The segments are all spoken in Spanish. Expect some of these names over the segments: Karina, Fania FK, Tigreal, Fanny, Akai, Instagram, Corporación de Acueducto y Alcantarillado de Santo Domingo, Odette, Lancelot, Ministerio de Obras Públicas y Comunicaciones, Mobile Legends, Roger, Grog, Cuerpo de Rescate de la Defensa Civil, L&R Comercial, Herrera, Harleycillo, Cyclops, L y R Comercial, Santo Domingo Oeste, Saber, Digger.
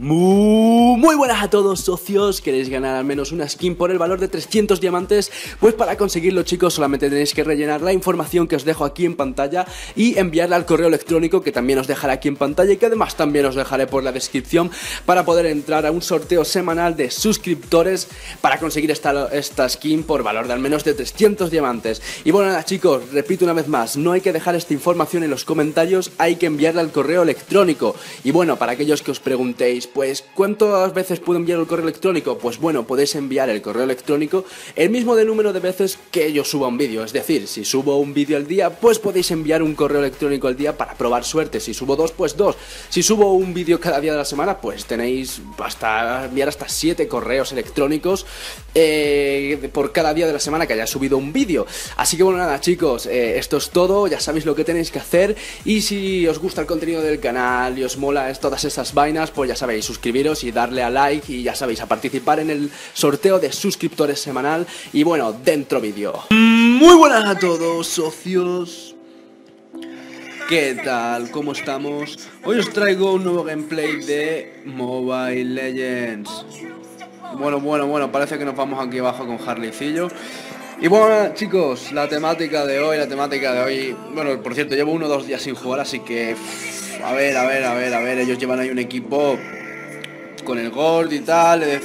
Muy buenas a todos, socios. ¿Queréis ganar al menos una skin por el valor de 300 diamantes? Pues para conseguirlo, chicos, solamente tenéis que rellenar la información que os dejo aquí en pantalla y enviarla al correo electrónico que también os dejaré aquí en pantalla y que además también os dejaré por la descripción, para poder entrar a un sorteo semanal de suscriptores para conseguir esta skin por valor de al menos de 300 diamantes. Y bueno, nada, chicos, repito una vez más, no hay que dejar esta información en los comentarios, hay que enviarla al correo electrónico. Y bueno, para aquellos que os preguntéis, pues ¿cuántas veces puedo enviar el correo electrónico? Pues bueno, podéis enviar el correo electrónico el mismo de número de veces que yo suba un vídeo. Es decir, si subo un vídeo al día, pues podéis enviar un correo electrónico al día para probar suerte. Si subo dos, pues dos. Si subo un vídeo cada día de la semana, pues tenéis hasta enviar hasta 7 correos electrónicos por cada día de la semana que haya subido un vídeo. Así que bueno, nada, chicos, esto es todo. Ya sabéis lo que tenéis que hacer. Y si os gusta el contenido del canal y os mola todas esas vainas, pues ya sabéis, suscribiros y darle a like, y ya sabéis, a participar en el sorteo de suscriptores semanal. Y bueno, dentro vídeo. Muy buenas a todos, socios. ¿Qué tal? ¿Cómo estamos? Hoy os traigo un nuevo gameplay de Mobile Legends. Bueno, parece que nos vamos aquí abajo con Harleycillo. Y bueno, chicos, la temática de hoy... Bueno, por cierto, llevo 1 o 2 días sin jugar, así que... A ver, ellos llevan ahí un equipo con el gold y tal. He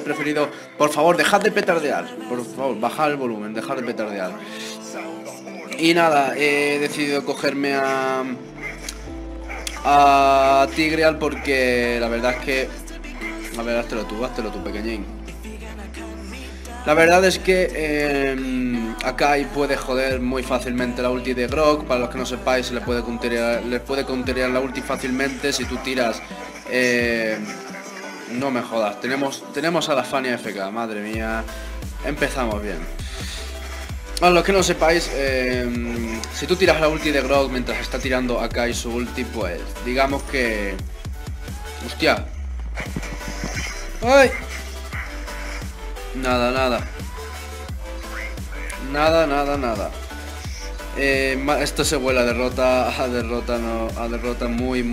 preferido... Por favor, dejad de petardear. Por favor, bajad el volumen, dejad de petardear. Y nada, he decidido cogerme a Tigreal, porque la verdad es que... A ver, háztelo tú, pequeñín. La verdad es que Akai puede joder muy fácilmente la ulti de Grog. Para los que no sepáis, les puede counterear la ulti fácilmente si tú tiras... no me jodas, tenemos a la Fania FK, madre mía. Empezamos bien. Para los que no sepáis, si tú tiras la ulti de Grog mientras está tirando Akai su ulti, pues digamos que... ¡Hostia! ¡Ay! Nada. Esto se huele a derrota muy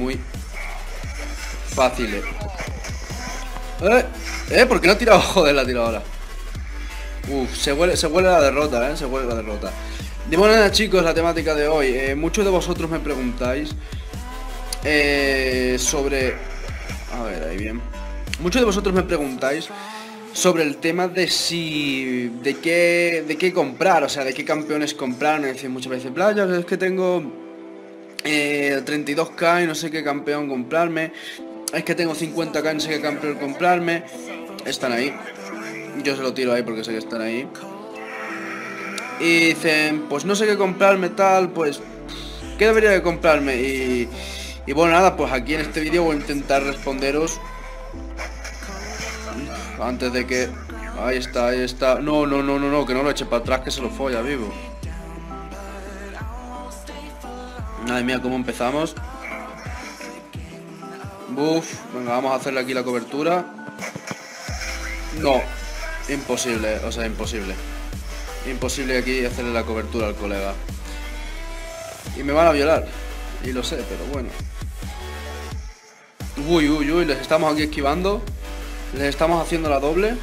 fácil. ¿Por qué no ha tirado? Joder, la ha tirado ahora. Uf, se huele a la derrota, se huele a la derrota. De bueno, chicos, la temática de hoy. Muchos de vosotros me preguntáis sobre... A ver, ahí bien. Muchos de vosotros me preguntáis sobre el tema de si... de qué comprar, o sea, de qué campeones comprar. Me decís muchas veces, playa, es que tengo 32k y no sé qué campeón comprarme. Es que tengo 50k y no sé qué campeón comprarme. Están ahí. Yo se lo tiro ahí porque sé que están ahí. Y dicen, pues no sé qué comprarme, tal, pues... ¿Qué debería de comprarme? Y bueno, nada, pues aquí en este vídeo voy a intentar responderos... Antes de que... Ahí está. No, que no lo eche para atrás, que se lo folla vivo. Madre mía, ¿cómo empezamos? Buf, venga, vamos a hacerle aquí la cobertura. No, imposible, o sea, imposible. Imposible aquí hacerle la cobertura al colega. Y me van a violar. Y lo sé, pero bueno. Uy, les estamos aquí esquivando. Les estamos haciendo la doble.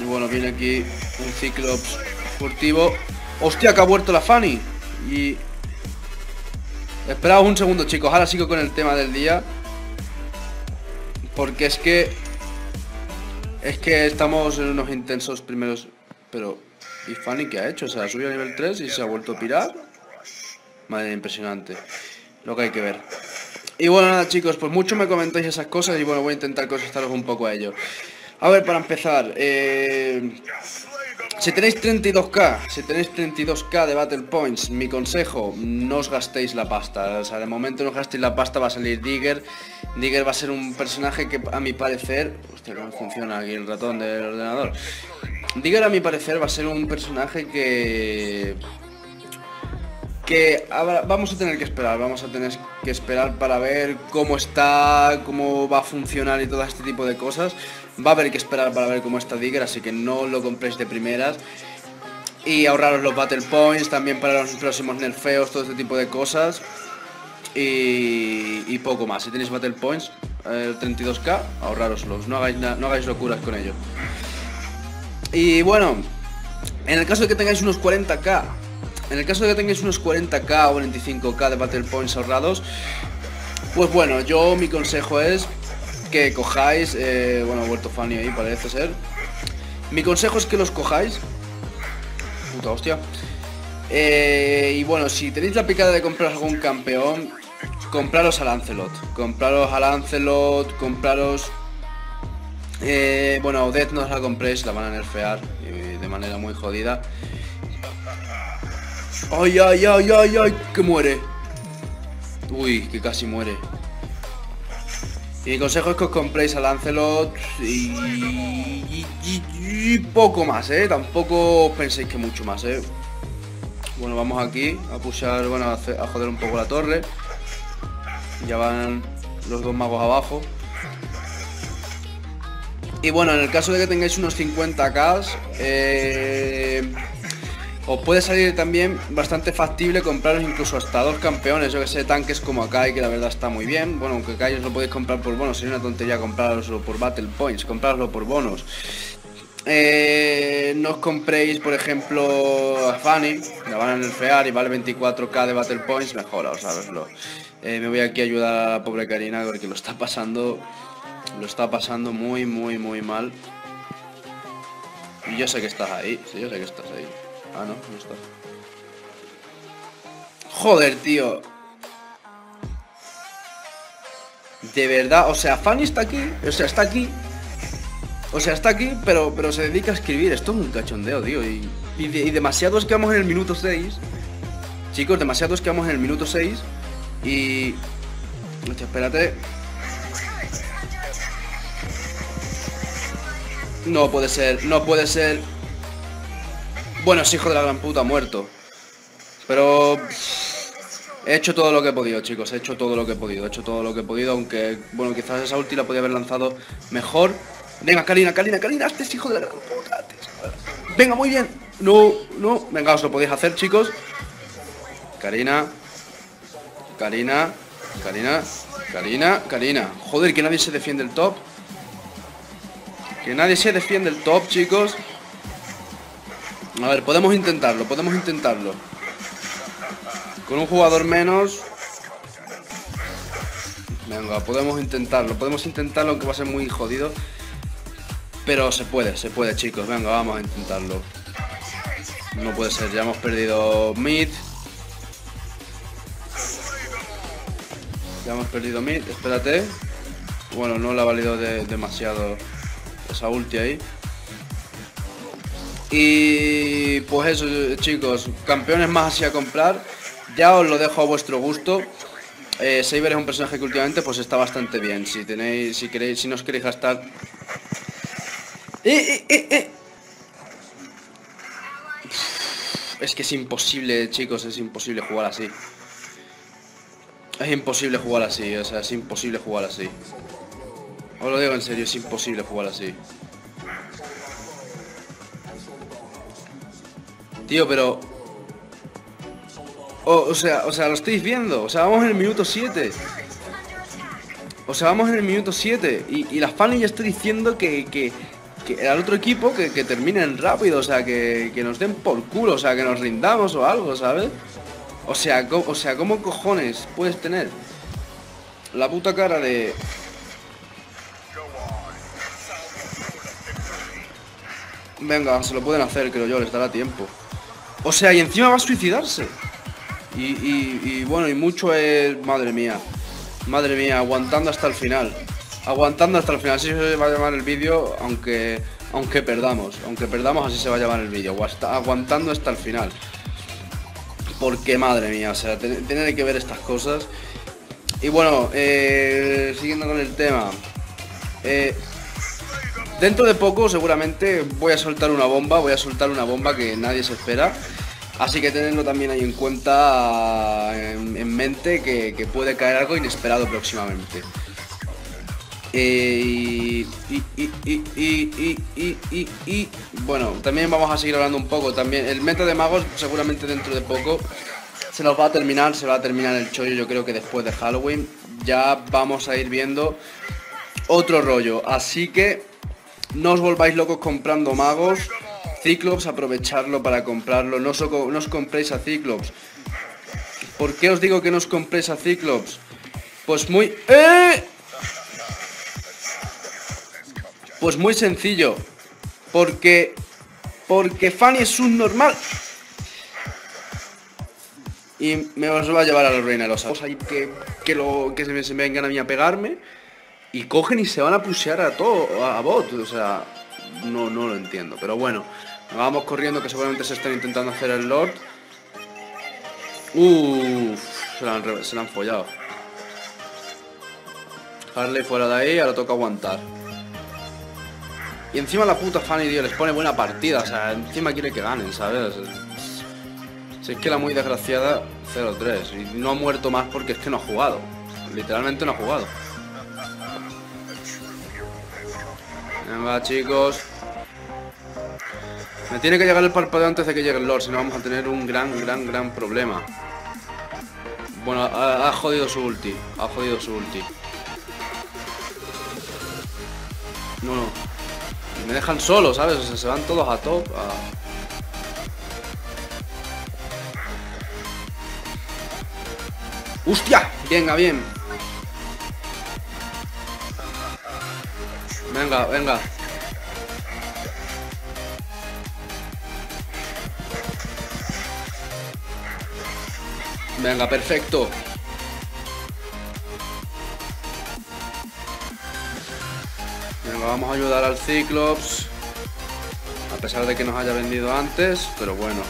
Y bueno, viene aquí un Cyclops furtivo. ¡Hostia, que ha vuelto la Fanny! Y... Esperaos un segundo, chicos. Ahora sigo con el tema del día, porque es que estamos en unos intensos primeros. Pero... ¿Y Fanny qué ha hecho? O sea, ha subido a nivel 3 y se ha vuelto a pirar. Madre, impresionante lo que hay que ver. Y bueno, nada, chicos, pues mucho me comentáis esas cosas y bueno, voy a intentar contestaros un poco a ello. A ver, para empezar, si tenéis 32k de Battle Points, mi consejo, no os gastéis la pasta. O sea, de momento no os gastéis la pasta, va a salir Digger. Digger va a ser un personaje que, a mi parecer... Hostia, ¿cómo funciona aquí el ratón del ordenador? Digger, a mi parecer, va a ser un personaje que... vamos a tener que esperar para ver cómo está, cómo va a funcionar y todo este tipo de cosas. Va a haber que esperar para ver cómo está Digger, así que no lo compréis de primeras. Y ahorraros los Battle Points también para los próximos nerfeos, todo este tipo de cosas. y poco más. Si tenéis battle points 32k, ahorrároslos, no hagáis locuras con ello. Y bueno, en el caso de que tengáis unos 40k, en el caso de que tengáis unos 40k o 25k de battle points ahorrados, pues bueno, yo mi consejo es que cojáis, bueno, ha vuelto Fanny ahí, parece ser. Mi consejo es que los cojáis. Puta hostia. Y bueno, si tenéis la picada de comprar algún campeón, compraros a Lancelot. Compraros a Lancelot, compraros... bueno, Odette no os la compréis, la van a nerfear de manera muy jodida. ¡Ay, ay, ay, ay, ay! ¡Que muere! Uy, que casi muere. Y mi consejo es que os compréis a Lancelot y poco más, tampoco penséis que mucho más, Bueno, vamos aquí a pushar, bueno, a joder un poco la torre. Ya van los dos magos abajo. Y bueno, en el caso de que tengáis unos 50k, os puede salir también bastante factible compraros incluso hasta dos campeones, yo que sé, tanques como Akai, que la verdad está muy bien. Bueno, aunque Akai os lo podéis comprar por bonos, sería una tontería compraroslo por battle points, compraroslo por bonos. No os compréis, por ejemplo, a Fanny, la van a nerfear y vale 24k de battle points, mejoraos, sabeslo. Me voy aquí a ayudar a la pobre Karina porque lo está pasando muy, muy, muy mal. Y yo sé que estás ahí, sí, yo sé que estás ahí. Ah, no, no está. Joder, tío. De verdad, o sea, Fanny está aquí. O sea, está aquí. O sea, está aquí, pero se dedica a escribir. Esto es un cachondeo, tío. Y demasiados que vamos en el minuto 6. Chicos, demasiados que vamos en el minuto 6. Y... Hostia, espérate. No puede ser, no puede ser. Bueno, es hijo de la gran puta, muerto. Pero... he hecho todo lo que he podido, chicos. He hecho todo lo que he podido, aunque, bueno, quizás esa ulti la podía haber lanzado mejor. Venga, Karina, Karina, Karina, este es hijo de la gran puta. Venga, muy bien. No, no. Venga, os lo podéis hacer, chicos. Karina. Karina. Karina. Karina. Karina. Joder, que nadie se defiende el top. Que nadie se defiende el top, chicos. A ver, podemos intentarlo, con un jugador menos. Venga, podemos intentarlo, aunque va a ser muy jodido. Pero se puede, chicos. Venga, vamos a intentarlo. No puede ser, ya hemos perdido mid. Espérate. Bueno, no la ha valido demasiado esa ulti ahí. Y pues eso, chicos, campeones más así a comprar, ya os lo dejo a vuestro gusto. Saber es un personaje que últimamente pues está bastante bien. Si tenéis, si no os queréis gastar. Es que es imposible, chicos, es imposible jugar así. Es imposible jugar así, o sea, es imposible jugar así. Os lo digo en serio, es imposible jugar así. Tío, pero... O sea, lo estáis viendo. O sea, vamos en el minuto 7. Y la Fanny ya está diciendo que al otro equipo que terminen rápido. O sea, que nos den por culo. O sea, que nos rindamos o algo, ¿sabes? O sea, ¿cómo cojones puedes tener la puta cara de... Venga, se lo pueden hacer, creo yo, les dará tiempo. O sea, y encima va a suicidarse. Y bueno, y mucho es... Madre mía. Madre mía, aguantando hasta el final. Así se va a llamar el vídeo, aunque perdamos. Así se va a llamar el vídeo. Aguantando hasta el final. Porque, madre mía, o sea, tener que ver estas cosas. Y bueno, siguiendo con el tema. Dentro de poco, seguramente, voy a soltar una bomba. Que nadie se espera. Así que tenedlo también ahí en cuenta, en mente, que puede caer algo inesperado próximamente. Bueno, también vamos a seguir hablando un poco. También el meta de magos seguramente dentro de poco Se nos va a terminar, se va a terminar el chollo, yo creo que después de Halloween. Ya vamos a ir viendo otro rollo, así que no os volváis locos comprando magos. Cyclops, aprovecharlo para comprarlo. No os compréis a Cyclops. ¿Por qué os digo que no os compréis a Cyclops? Pues muy... Pues muy sencillo. Porque Fanny es subnormal. Y me los va a llevar a la reina de los sapos. Que se me vengan a mí a pegarme. Y cogen y se van a pushear a todo, a bot. O sea, no lo entiendo. Pero bueno, nos vamos corriendo, que seguramente se están intentando hacer el Lord. Se la han follado. Harley fuera de ahí, ahora toca aguantar. Y encima la puta Fanny, tío, les pone buena partida. O sea, encima quiere que ganen, ¿sabes? Si es que la muy desgraciada, 0-3. Y no ha muerto más porque es que no ha jugado. Literalmente no ha jugado. Venga, chicos. Me tiene que llegar el parpadeo antes de que llegue el Lord, si no vamos a tener un gran problema. Bueno, ha jodido su ulti. Ha jodido su ulti. No. Me dejan solo, ¿sabes? O sea, se van todos a top. ¡Hostia! Venga, bien. Venga. Venga, perfecto. Venga, vamos a ayudar al Cyclops. A pesar de que nos haya vendido antes, pero bueno.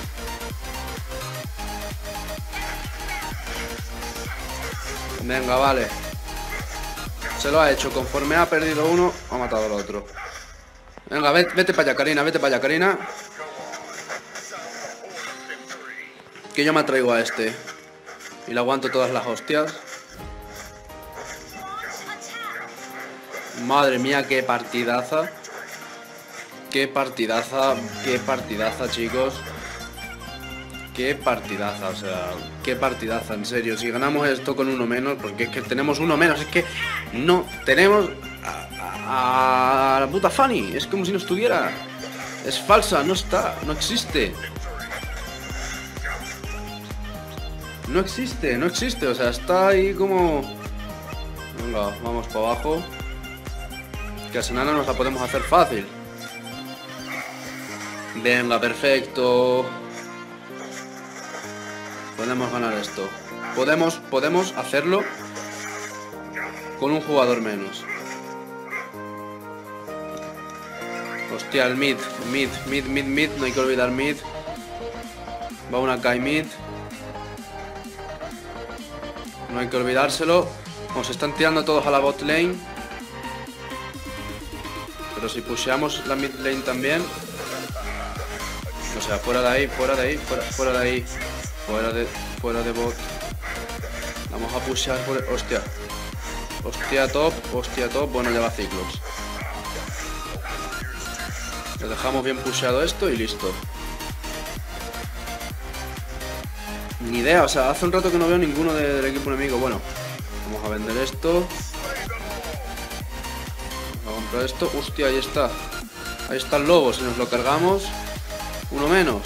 Venga, vale. Se lo ha hecho. Conforme ha perdido uno, ha matado al otro. Venga, vete para allá, Karina. Vete para allá, Karina. Que yo me atraigo a este. Y le aguanto todas las hostias. Madre mía, qué partidaza. Qué partidaza, chicos. Qué partidaza, o sea, qué partidaza, en serio. Si ganamos esto con uno menos, porque es que tenemos uno menos, es que no tenemos a la puta Fanny. Es como si no estuviera. Es falsa, no está, no existe. No existe, o sea, está ahí como... Venga, vamos para abajo. Que a Senana nos la podemos hacer fácil. Venga, perfecto. Podemos ganar esto. Podemos hacerlo con un jugador menos. Hostia, el mid. No hay que olvidar mid. Va una Akai mid. No hay que olvidárselo. Nos están tirando todos a la bot lane. Pero si pusheamos la mid lane también. O sea, fuera de bot. Vamos a pushear por el... Hostia, top. Bueno, ya va Cyclops. Lo dejamos bien pusheado esto y listo. Ni idea, o sea, hace un rato que no veo ninguno del equipo enemigo. Bueno, vamos a vender esto. Vamos a comprar esto. Hostia, ahí está. Ahí está el lobo, si nos lo cargamos. Uno menos.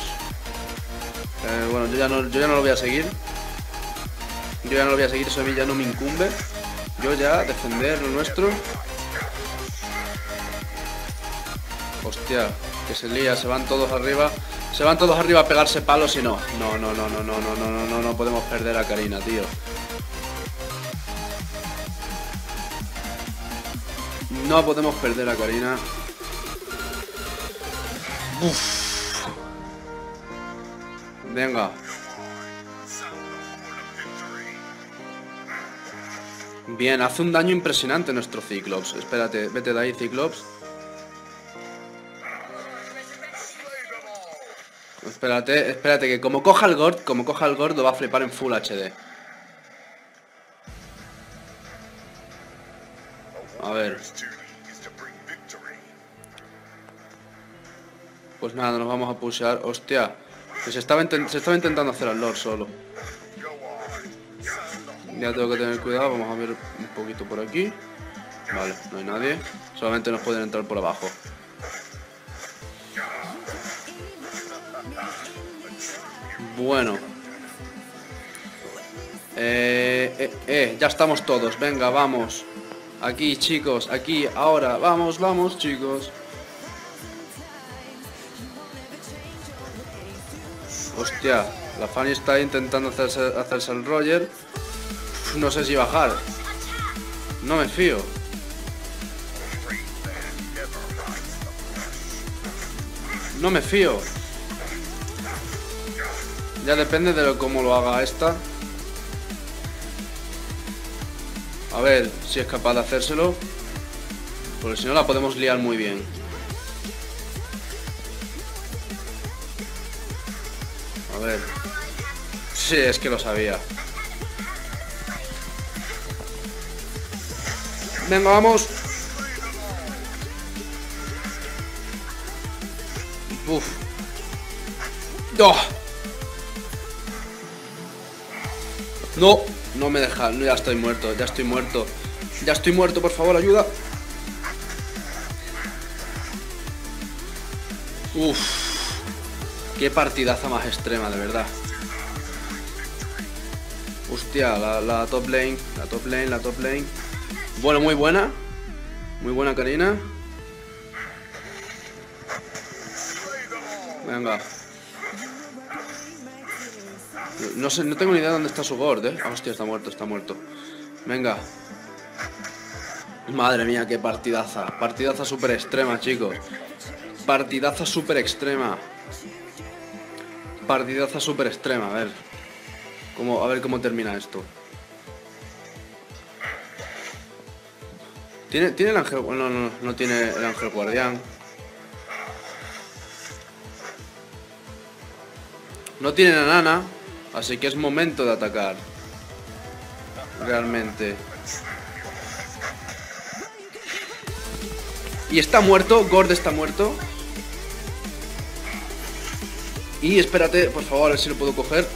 Bueno, yo ya no lo voy a seguir. Eso a mí ya no me incumbe. Yo ya defender lo nuestro. Hostia, que se lía, se van todos arriba. Se van todos arriba a pegarse palos y no. No podemos perder a Karina, tío. No podemos perder a Karina. Uf. Venga. Bien, hace un daño impresionante nuestro Cyclops. Espérate, vete de ahí, Cyclops. Espérate, que como coja el Gord lo va a flipar en Full HD. A ver. Pues nada, nos vamos a pushear. Hostia, que se estaba intentando hacer al Lord solo. Ya tengo que tener cuidado, vamos a ver un poquito por aquí. Vale, no hay nadie. Solamente nos pueden entrar por abajo. Bueno. Ya estamos todos. Venga, vamos. Aquí, chicos, aquí, ahora. Vamos, vamos, chicos. Hostia, la Fanny está intentando hacerse el Roger. No sé si bajar. No me fío. No me fío. Ya depende de cómo lo haga esta. A ver si es capaz de hacérselo. Porque si no la podemos liar muy bien. A ver. Sí, es que lo sabía. Venga, vamos. Uf. ¡Oh! No, no me deja, ya estoy muerto, ya estoy muerto. Ya estoy muerto, por favor, ayuda. Uf. Qué partidaza más extrema, de verdad. Hostia, la top lane, la top lane, la top lane. Bueno, muy buena. Muy buena, Karina. Venga. No sé, no tengo ni idea de dónde está su board, eh. Hostia, está muerto, está muerto. Venga. Madre mía, qué partidaza. Partidaza súper extrema, chicos. Partidaza súper extrema. Partidaza súper extrema, a ver. A ver cómo termina esto. ¿Tiene el ángel? No, no, no tiene el ángel guardián. No tiene la nana. Así que es momento de atacar. Realmente. Y está muerto. Gord está muerto. Y espérate, por favor, a ver si lo puedo coger.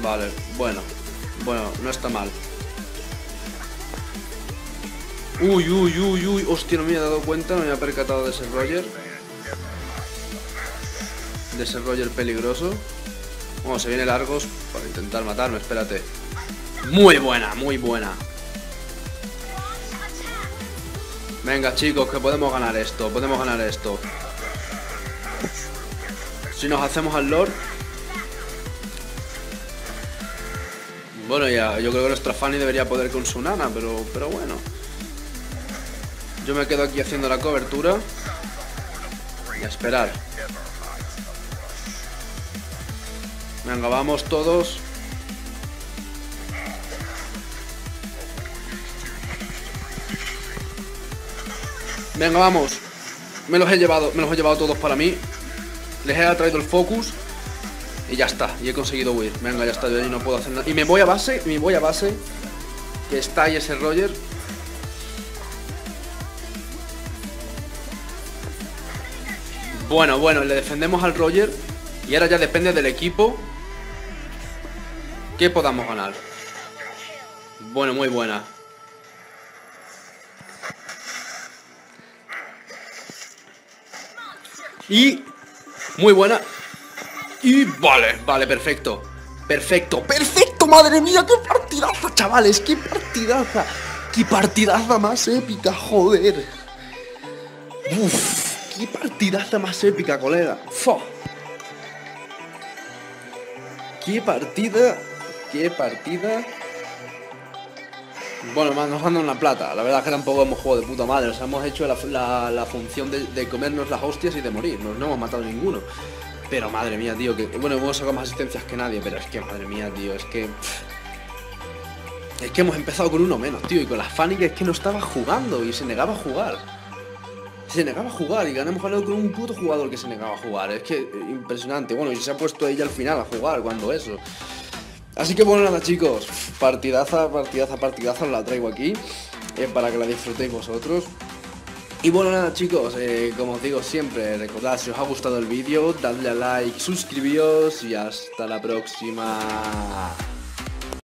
Vale, bueno. Bueno, no está mal. Uy, uy, uy, uy. Hostia, no me había dado cuenta. No me había percatado de ese Roger. De ese Roger peligroso. Bueno, se viene Largos para intentar matarme. Espérate. Muy buena, muy buena. Venga, chicos, que podemos ganar esto. Podemos ganar esto. Si nos hacemos al Lord. Bueno, ya, yo creo que nuestra Fanny debería poder con su nana, pero bueno. Yo me quedo aquí haciendo la cobertura. Y a esperar. Venga, vamos todos. Venga, vamos. Me los he llevado todos para mí. Les he traído el focus. Y ya está, y he conseguido huir. Venga, ya está, yo ahí no puedo hacer nada. Y me voy a base. Que está ahí ese Roger. Bueno, bueno, le defendemos al Roger. Y ahora ya depende del equipo que podamos ganar. Bueno, muy buena. Y... muy buena. Y vale, vale, perfecto. Perfecto, perfecto, madre mía. Qué partidaza, chavales, qué partidaza. Qué partidaza más épica, joder. Uff, qué partidaza más épica, colega. Fo. Qué partida. Qué partida. Bueno, nos ganan una plata. La verdad es que tampoco hemos jugado de puta madre. O sea, hemos hecho la función de comernos las hostias y de morirnos. No hemos matado ninguno. Pero madre mía, tío, que... bueno, hemos sacado más asistencias que nadie, pero es que madre mía, tío, es que... es que hemos empezado con uno menos, tío, y con la Fanny que es que no estaba jugando y se negaba a jugar. Se negaba a jugar y ganamos con un puto jugador que se negaba a jugar, es que impresionante. Bueno, y se ha puesto ella al final a jugar cuando eso. Así que bueno, nada, chicos, partidaza, partidaza, partidaza, os la traigo aquí para que la disfrutéis vosotros. Y bueno, nada chicos, como os digo siempre, recordad, si os ha gustado el vídeo, dadle a like, suscribíos y hasta la próxima.